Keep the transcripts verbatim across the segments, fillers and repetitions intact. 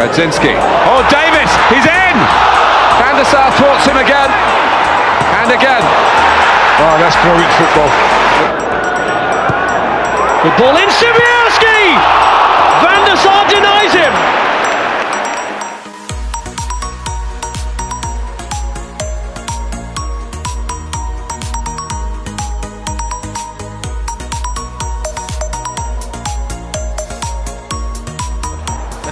Radzinski. Oh, Davis, he's in! Van der Sar thwarts him again. And again. Wow, that's brilliant football. The ball in, Sibierski! Van der Sar denies him!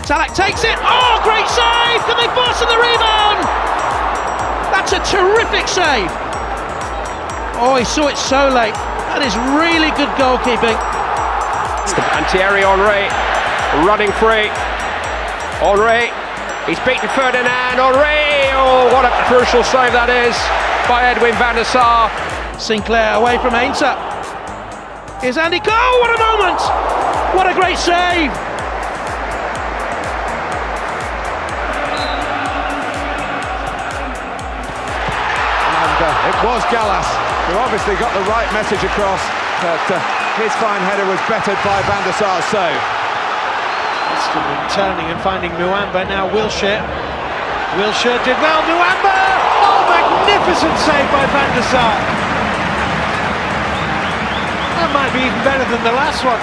Talak takes it, oh, great save, the big boss and the rebound! That's a terrific save. Oh, he saw it so late. That is really good goalkeeping. And Thierry Henry, running free. Henry, he's beaten Ferdinand, Henry! Oh, what a crucial save that is by Edwin van der Sar. Sinclair away from Ainsa. Here's Andy Cole, oh, what a moment! What a great save! It was Gallas, who obviously got the right message across, but uh, his fine header was bettered by Van der Sar's save. It's from turning and finding Nwamba, now Wilshire. Wilshire did well, Nwamba! Oh, magnificent save by Van der Sar! That might be even better than the last one.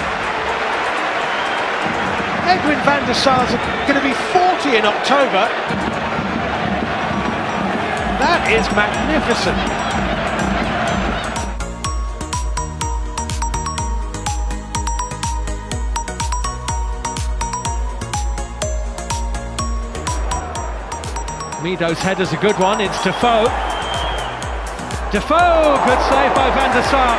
Edwin van der Sar's going to be forty in October. That is magnificent. Mido's header's a good one, it's Defoe. Defoe, good save by Van der Sar.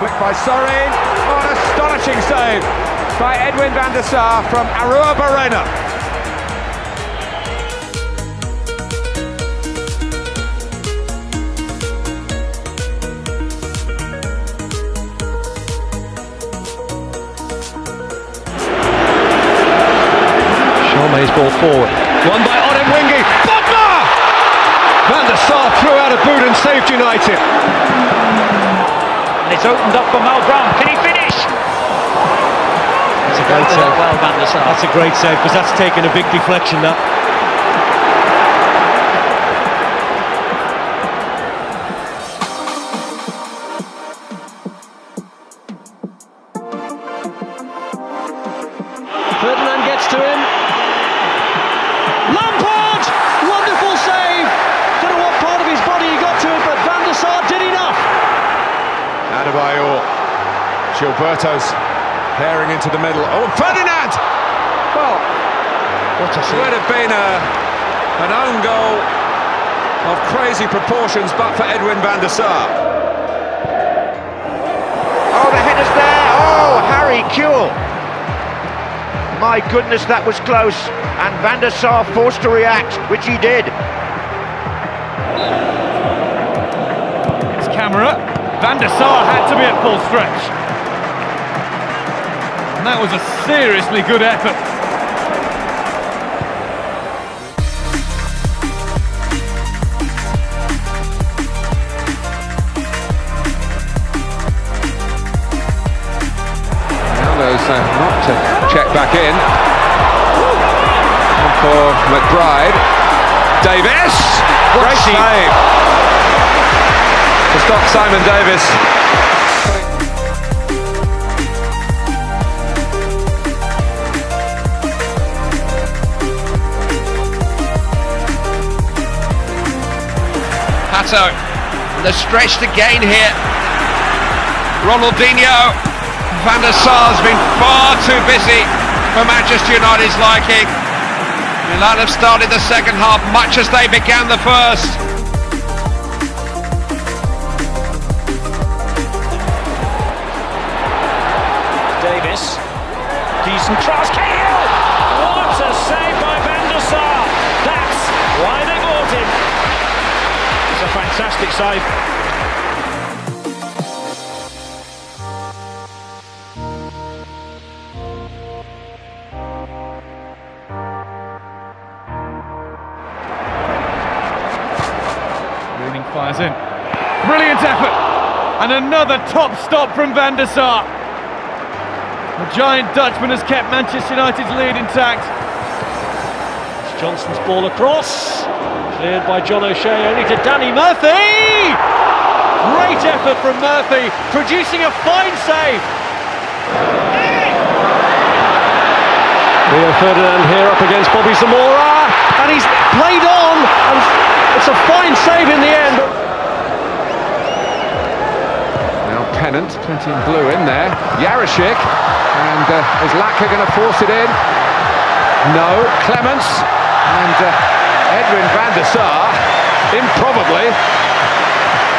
Flick by Sorin, what an astonishing save by Edwin van der Sar from Arua Barrena. Charmay's ball forward, won by Odemwingie, Bodmer! Van der Sar threw out a boot and saved United. It's opened up for Malbran. Can he finish? That's a great save. Well, Van der Sar. That's a great save because that's taken a big deflection now. Ferdinand gets to him. Lampard! Wonderful save. Don't know what part of his body he got to, but Van der Sar did enough. Adebayor, Gilberto's pairing into the middle. Oh, Ferdinand! Well, what a save. It would have been a, an own goal of crazy proportions, but for Edwin van der Sar. Oh, the header's there! Oh, Harry Kewell! My goodness, that was close, and van der Sar forced to react, which he did. It's camera. Van der Sar had to be at full stretch. And that was a seriously good effort. Ronaldo's uh, not to check back in. And for McBride. Davis! What a save! To stop Simon Davis. Pato, the stretch to gain here. Ronaldinho, Van der Sar's been far too busy for Manchester United's liking. Milan have started the second half much as they began the first. Decent cross, Cahill! What a save by Van der Sar! That's why they bought him! It's a fantastic save. Greening fires in. Brilliant effort, and another top stop from Van der Sar. The giant Dutchman has kept Manchester United's lead intact. It's Johnson's ball across, cleared by John O'Shea only to Danny Murphy. Great effort from Murphy, producing a fine save. Rio Ferdinand here up against Bobby Zamora, and he's played on, and it's a fine save in the end. Now Pennant, plenty in blue in there, Yarashik, and uh, is Lacka going to force it in? No, Clements, and uh, Edwin van der Sar, improbably,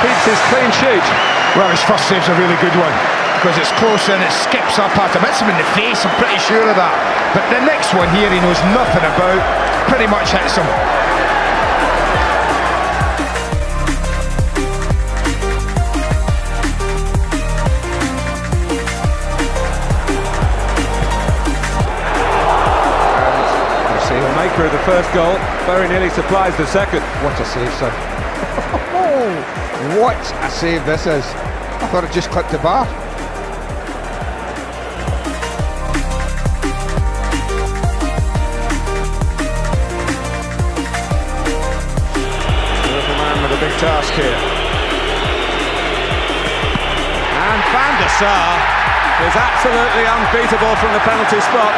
keeps his clean sheet. Well, his first save's a really good one, because it's closer and it skips up at him. Hits him in the face, I'm pretty sure of that. But the next one here he knows nothing about, pretty much hits him. And you see the maker of the first goal, very nearly surprised the second. What a save, sir. What a save this is. I thought it just clipped the bar. Task here, and Van der Sar is absolutely unbeatable from the penalty spot.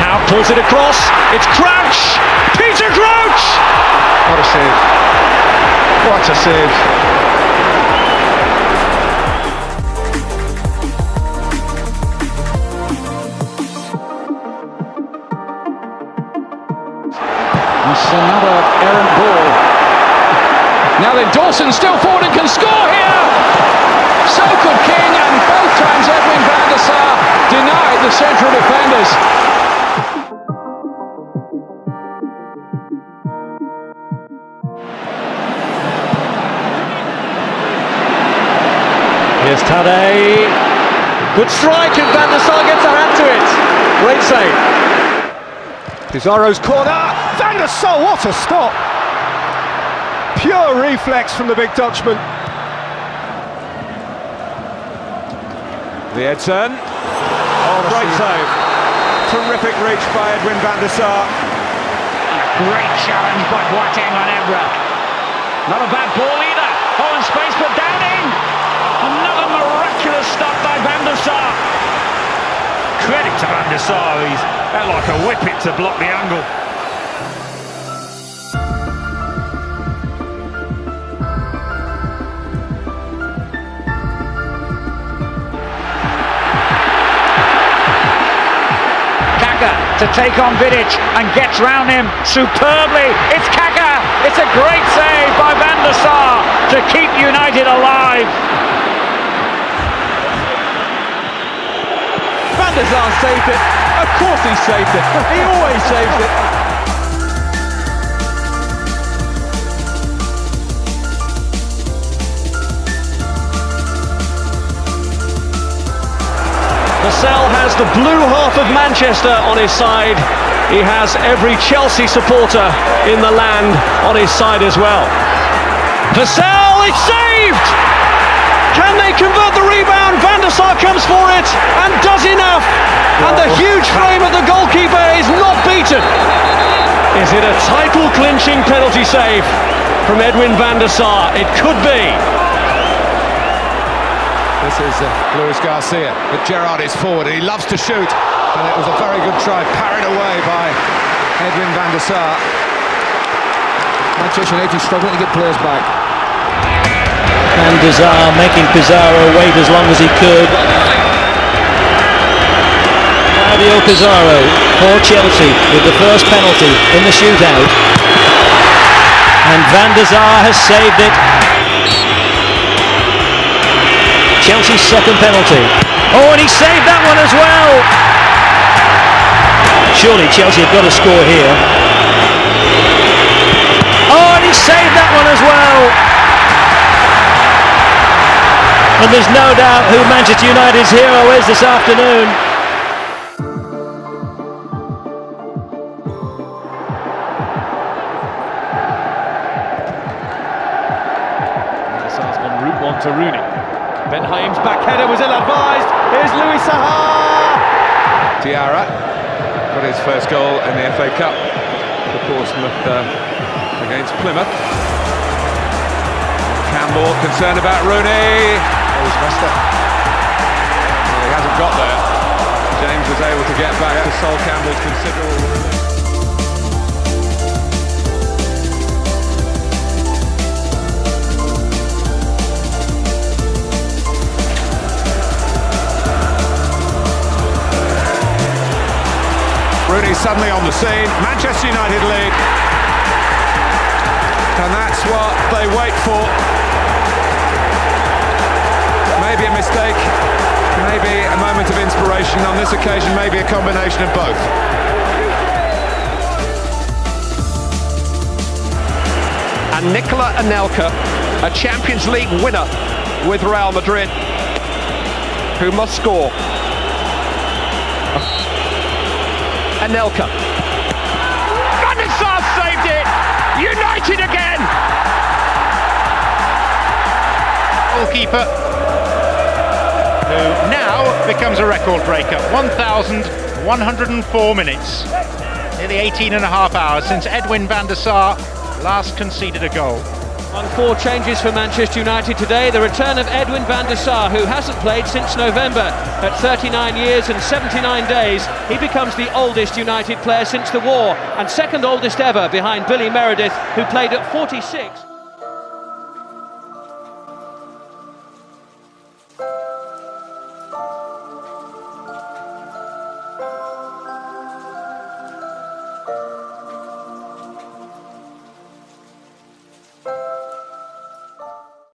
Cow pulls it across, it's Crouch, Peter Crouch! What a save, what a save. Another errant ball. Now then, Dawson still forward and can score here. So could King, and both times Edwin van der Sar denied the central defenders. Here's Tadej. Good strike, and van der Sar gets a hand to it. Great save. Pizarro's corner, van der Sar, what a stop! Pure reflex from the big Dutchman. The Edson, oh, great save. Terrific reach by Edwin van der Sar. And a great challenge by Boateng on Ebra. Not a bad ball either, oh, and space for Downing! Another miraculous stop by van der Sar. Credit to van der Sar, he's out like a whippet to block the angle. Kaka to take on Vidic and gets round him superbly. It's Kaka, it's a great save by van der Sar to keep United alive. Van der Sar saved it. Of course he saved it. He always saves it. Vassell has the blue half of Manchester on his side. He has every Chelsea supporter in the land on his side as well. Vassell, it's saved! Can they convert the rebound? Van der Sar comes for it and does enough. And the huge frame of the goalkeeper is not beaten. Is it a title-clinching penalty save from Edwin van der Sar? It could be. This is uh, Luis Garcia, but Gerrard is forward. He loves to shoot, and it was a very good try, parried away by Edwin van der Sar. Manchester United struggling to get players back. Van der Sar making Pizarro wait as long as he could. Fabio Pizarro for Chelsea with the first penalty in the shootout. And van der Sar has saved it. Chelsea's second penalty. Oh, and he saved that one as well! Surely Chelsea have got to score here. Oh, and he saved that one as well! And there's no doubt who Manchester United's hero is this afternoon. to Rooney. Ben Haim's back header was ill-advised. Here's Louis Saha! Diarra got his first goal in the F A Cup for Portsmouth uh, against Plymouth. Campbell concerned about Rooney. Oh, he's messed up. Well, he hasn't got there. James was able to get back to Sol Campbell's considerable... Rooney suddenly on the scene, Manchester United lead, and that's what they wait for. Maybe a mistake, maybe a moment of inspiration, on this occasion maybe a combination of both. And Nicola Anelka, a Champions League winner with Real Madrid, who must score. Anelka. Van der Sar saved it! United again! Goalkeeper, who now becomes a record breaker. one thousand one hundred four minutes, nearly eighteen and a half hours since Edwin van der Sar last conceded a goal. On four changes for Manchester United today, the return of Edwin van der Sar, who hasn't played since November. At thirty-nine years and seventy-nine days, he becomes the oldest United player since the war, and second oldest ever behind Billy Meredith, who played at forty-six.